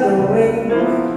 the wind.